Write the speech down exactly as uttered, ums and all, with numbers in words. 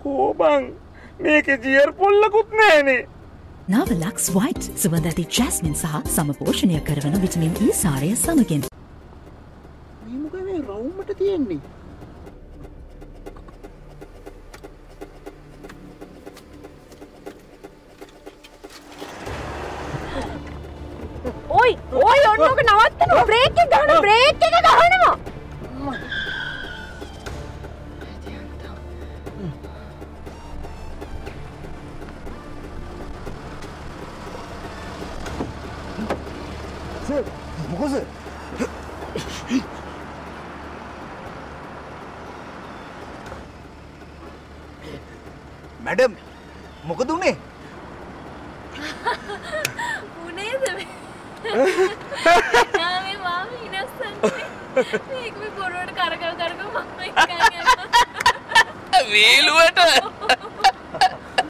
Kobang, make a jeer pull a good nanny. Navalux White, so when that the jasmine saw some portion of caravan of vitamin E saria some again. You can be room at the end. Oi, oi, you don't know what to break it down, break it down. What was it? Madam, what did you do? I